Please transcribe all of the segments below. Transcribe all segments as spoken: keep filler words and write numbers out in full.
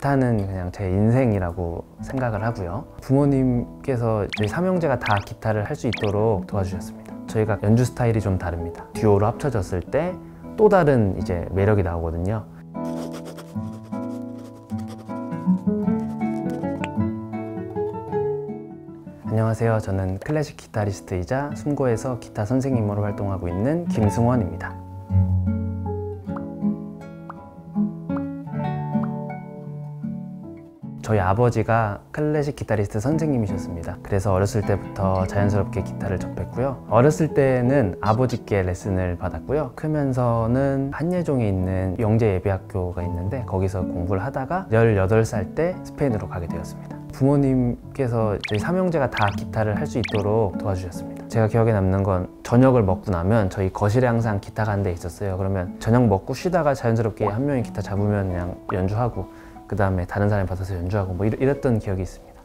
기타는 그냥 제 인생이라고 생각을 하고요. 부모님께서 저희 삼형제가 다 기타를 할 수 있도록 도와주셨습니다. 저희가 연주 스타일이 좀 다릅니다. 듀오로 합쳐졌을 때 또 다른 이제 매력이 나오거든요. 안녕하세요. 저는 클래식 기타리스트이자 숨고에서 기타 선생님으로 활동하고 있는 김승원입니다. 저희 아버지가 클래식 기타리스트 선생님이셨습니다. 그래서 어렸을 때부터 자연스럽게 기타를 접했고요. 어렸을 때는 아버지께 레슨을 받았고요. 크면서는 한예종에 있는 영재예비학교가 있는데 거기서 공부를 하다가 열여덟 살 때 스페인으로 가게 되었습니다. 부모님께서 저희 삼형제가 다 기타를 할 수 있도록 도와주셨습니다. 제가 기억에 남는 건 저녁을 먹고 나면 저희 거실에 항상 기타가 한 대 있었어요. 그러면 저녁 먹고 쉬다가 자연스럽게 한 명이 기타 잡으면 그냥 연주하고 그 다음에 다른 사람이 받아서 연주하고 뭐 이랬던 기억이 있습니다.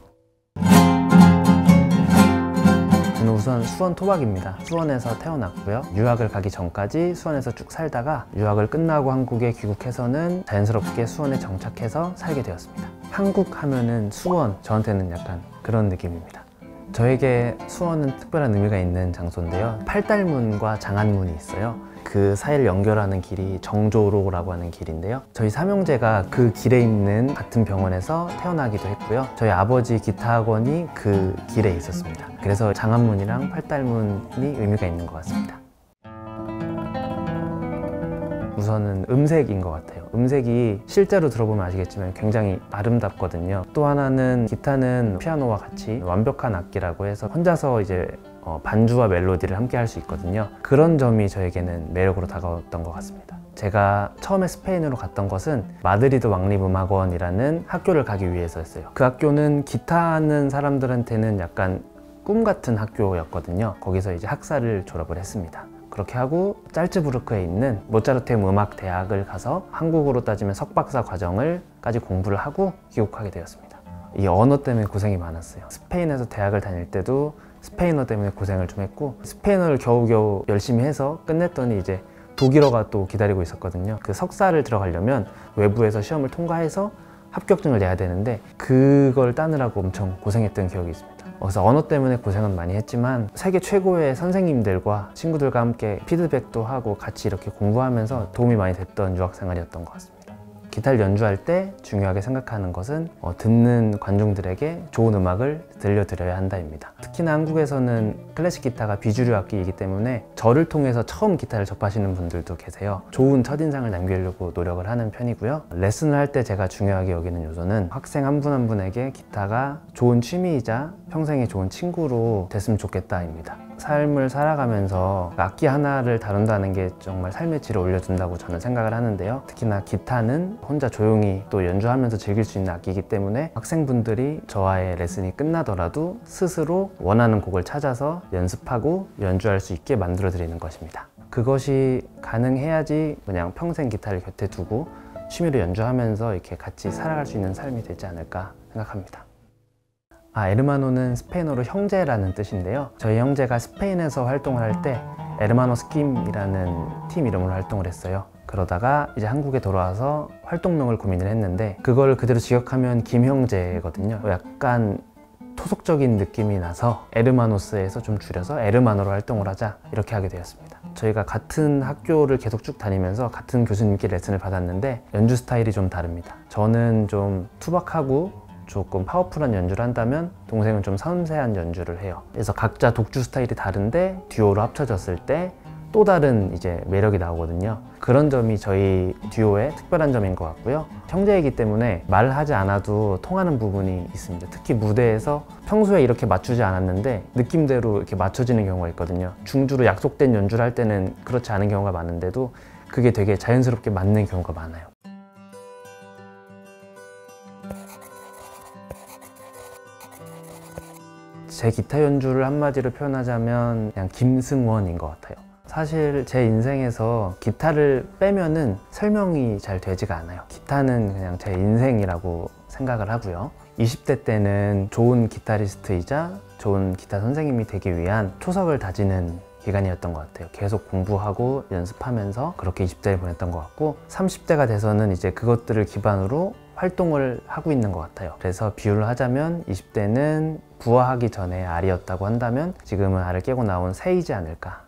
저는 우선 수원 토박입니다. 수원에서 태어났고요. 유학을 가기 전까지 수원에서 쭉 살다가 유학을 끝나고 한국에 귀국해서는 자연스럽게 수원에 정착해서 살게 되었습니다. 한국 하면은 수원, 저한테는 약간 그런 느낌입니다. 저에게 수원은 특별한 의미가 있는 장소인데요. 팔달문과 장안문이 있어요. 그 사이를 연결하는 길이 정조로라고 하는 길인데요. 저희 삼형제가 그 길에 있는 같은 병원에서 태어나기도 했고요. 저희 아버지 기타학원이 그 길에 있었습니다. 그래서 장안문이랑 팔달문이 의미가 있는 것 같습니다. 우선은 음색인 것 같아요. 음색이 실제로 들어보면 아시겠지만 굉장히 아름답거든요. 또 하나는 기타는 피아노와 같이 완벽한 악기라고 해서 혼자서 이제 어 반주와 멜로디를 함께 할 수 있거든요. 그런 점이 저에게는 매력으로 다가왔던 것 같습니다. 제가 처음에 스페인으로 갔던 것은 마드리드 왕립음악원이라는 학교를 가기 위해서였어요. 그 학교는 기타하는 사람들한테는 약간 꿈 같은 학교였거든요. 거기서 이제 학사를 졸업을 했습니다. 그렇게 하고 짤츠부르크에 있는 모차르테움 음악 대학을 가서 한국으로 따지면 석박사 과정을까지 공부를 하고 귀국하게 되었습니다. 이 언어 때문에 고생이 많았어요. 스페인에서 대학을 다닐 때도 스페인어 때문에 고생을 좀 했고 스페인어를 겨우겨우 열심히 해서 끝냈더니 이제 독일어가 또 기다리고 있었거든요. 그 석사를 들어가려면 외부에서 시험을 통과해서 합격증을 내야 되는데 그걸 따느라고 엄청 고생했던 기억이 있습니다. 그래서 언어 때문에 고생은 많이 했지만 세계 최고의 선생님들과 친구들과 함께 피드백도 하고 같이 이렇게 공부하면서 도움이 많이 됐던 유학생활이었던 것 같습니다. 기타를 연주할 때 중요하게 생각하는 것은 어, 듣는 관중들에게 좋은 음악을 들려드려야 한다입니다. 특히나 한국에서는 클래식 기타가 비주류 악기이기 때문에 저를 통해서 처음 기타를 접하시는 분들도 계세요. 좋은 첫인상을 남기려고 노력을 하는 편이고요. 레슨을 할 때 제가 중요하게 여기는 요소는 학생 한 분 한 분에게 기타가 좋은 취미이자 평생의 좋은 친구로 됐으면 좋겠다입니다. 삶을 살아가면서 악기 하나를 다룬다는 게 정말 삶의 질을 올려준다고 저는 생각을 하는데요. 특히나 기타는 혼자 조용히 또 연주하면서 즐길 수 있는 악기이기 때문에 학생분들이 저와의 레슨이 끝나더라도 스스로 원하는 곡을 찾아서 연습하고 연주할 수 있게 만들어 드리는 것입니다. 그것이 가능해야지 그냥 평생 기타를 곁에 두고 취미로 연주하면서 이렇게 같이 살아갈 수 있는 삶이 되지 않을까 생각합니다. 아, 에르마노는 스페인어로 형제라는 뜻인데요. 저희 형제가 스페인에서 활동을 할 때 에르마노 스킴이라는 팀 이름으로 활동을 했어요. 그러다가 이제 한국에 돌아와서 활동명을 고민을 했는데 그걸 그대로 직역하면 김형제거든요. 약간 토속적인 느낌이 나서 에르마노스에서 좀 줄여서 에르마노로 활동을 하자 이렇게 하게 되었습니다. 저희가 같은 학교를 계속 쭉 다니면서 같은 교수님께 레슨을 받았는데 연주 스타일이 좀 다릅니다. 저는 좀 투박하고 조금 파워풀한 연주를 한다면 동생은 좀 섬세한 연주를 해요. 그래서 각자 독주 스타일이 다른데 듀오로 합쳐졌을 때 또 다른 이제 매력이 나오거든요. 그런 점이 저희 듀오의 특별한 점인 것 같고요. 형제이기 때문에 말하지 않아도 통하는 부분이 있습니다. 특히 무대에서 평소에 이렇게 맞추지 않았는데 느낌대로 이렇게 맞춰지는 경우가 있거든요. 중주로 약속된 연주를 할 때는 그렇지 않은 경우가 많은데도 그게 되게 자연스럽게 맞는 경우가 많아요. 제 기타 연주를 한마디로 표현하자면 그냥 김승원인 것 같아요. 사실 제 인생에서 기타를 빼면은 설명이 잘 되지가 않아요. 기타는 그냥 제 인생이라고 생각을 하고요. 이십 대 때는 좋은 기타리스트이자 좋은 기타 선생님이 되기 위한 초석을 다지는 기간이었던 것 같아요. 계속 공부하고 연습하면서 그렇게 이십 대를 보냈던 것 같고, 삼십 대가 돼서는 이제 그것들을 기반으로 활동을 하고 있는 것 같아요. 그래서 비유를 하자면 이십 대는 부화하기 전에 알이었다고 한다면 지금은 알을 깨고 나온 새이지 않을까.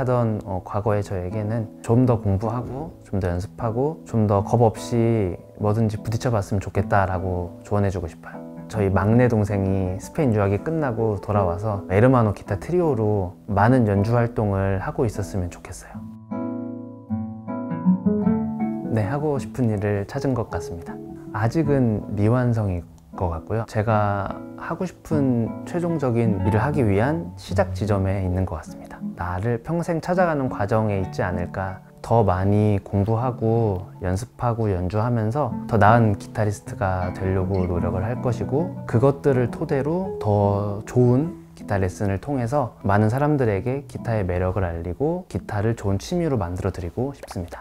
유학하던 어, 과거의 저에게는 좀 더 공부하고 좀 더 연습하고 좀 더 겁 없이 뭐든지 부딪혀 봤으면 좋겠다라고 조언해주고 싶어요. 저희 막내 동생이 스페인 유학이 끝나고 돌아와서 에르마노 기타 트리오로 많은 연주 활동을 하고 있었으면 좋겠어요. 네, 하고 싶은 일을 찾은 것 같습니다. 아직은 미완성일 것 같고요. 제가 하고 싶은 최종적인 일을 하기 위한 시작 지점에 있는 것 같습니다. 나를 평생 찾아가는 과정에 있지 않을까. 더 많이 공부하고 연습하고 연주하면서 더 나은 기타리스트가 되려고 노력을 할 것이고, 그것들을 토대로 더 좋은 기타 레슨을 통해서 많은 사람들에게 기타의 매력을 알리고 기타를 좋은 취미로 만들어 드리고 싶습니다.